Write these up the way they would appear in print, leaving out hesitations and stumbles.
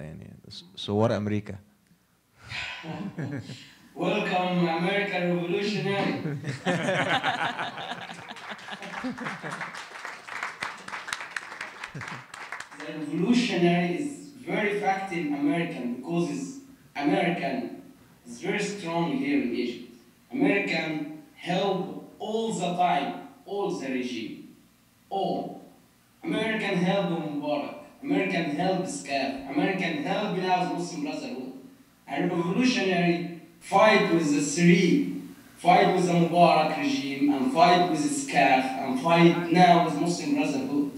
يعني صور أمريكا. Welcome America revolutionary. The revolutionary is very effective American because it's American. It's very strong here in Egypt. American help all the time, all the regime, all. American help Mubarak. American help Scaff. American help Bilal Muslim Brotherhood. And revolutionary fight with the three, fight with the Mubarak regime, and fight with Scaff, and fight now with Muslim Brotherhood.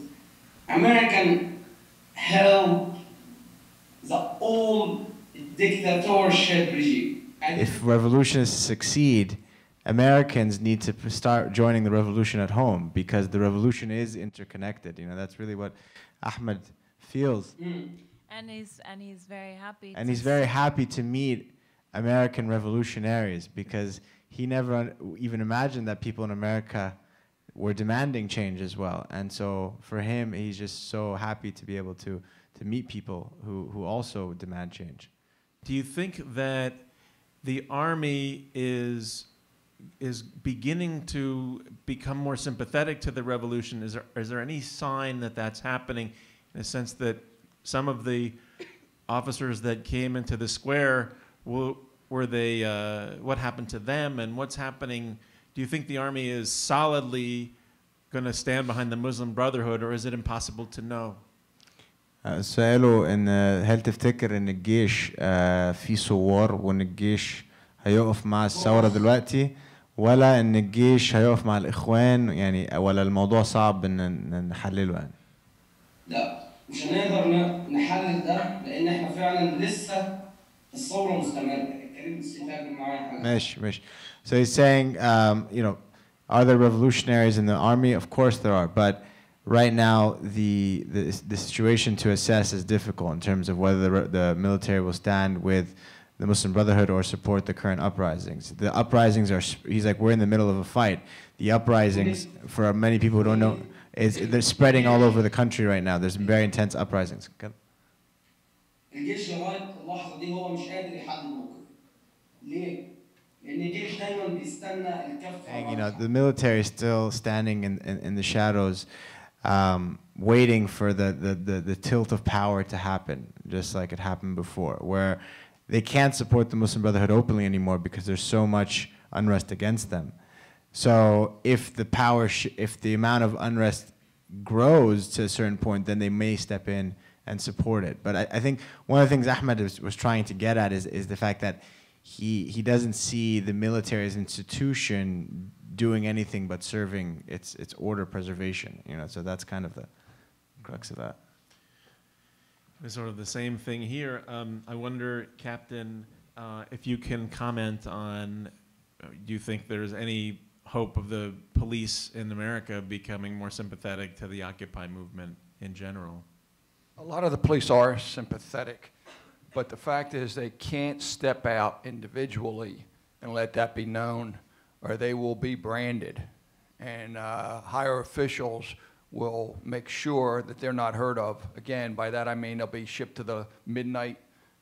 American help the old dictatorship regime. And if revolutionists succeed, Americans need to start joining the revolution at home because the revolution is interconnected. You know, that's really what Ahmed feels. Mm. And he's very happy. And he's very happy to meet American revolutionaries because he never even imagined that people in America were demanding change as well. And so for him, he's just so happy to be able to meet people who also demand change. Do you think that the army is beginning to become more sympathetic to the revolution? Is there any sign that that's happening, in a sense that some of the officers that came into the square, were they, what happened to them and what's happening? Do you think the army is solidly going to stand behind the Muslim Brotherhood, or is it impossible to know? سألوا إن هل تفتكر إن الجيش في ثوار وإن الجيش هيقف مع الثورة دلوقتي ولا إن الجيش هيقف مع الإخوان يعني ولا الموضوع صعب إن نحلله يعني؟ لا مش هنقدر نحلل ده لأن إحنا فعلا لسه الثورة مستمرة. ماشي ماشي. So he's saying, you know, are there revolutionaries in the army? Of course there are, but right now, the situation to assess is difficult in terms of whether the military will stand with the Muslim Brotherhood or support the current uprisings. The uprisings are, he's like, we're in the middle of a fight. The uprisings, for many people who don't know, they're spreading all over the country right now. There's very intense uprisings. And, you know, the military is still standing in the shadows. Waiting for the tilt of power to happen, just like it happened before, where they can't support the Muslim Brotherhood openly anymore because there's so much unrest against them. So if the power, if the amount of unrest grows to a certain point, then they may step in and support it. But I think one of the things Ahmed was trying to get at is the fact that he doesn't see the military as an institution doing anything but serving its order preservation, you know. So that's kind of the crux of that. It's sort of the same thing here. I wonder, Captain, if you can comment on, do you think there's any hope of the police in America becoming more sympathetic to the Occupy movement in general? A lot of the police are sympathetic, but the fact is they can't step out individually and let that be known, or they will be branded, and higher officials will make sure that they're not heard of. Again, by that I mean they'll be shipped to the midnight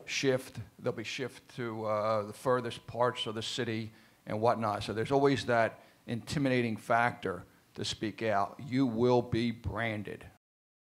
shift, they'll be shipped to the furthest parts of the city and whatnot. So there's always that intimidating factor to speak out. You will be branded.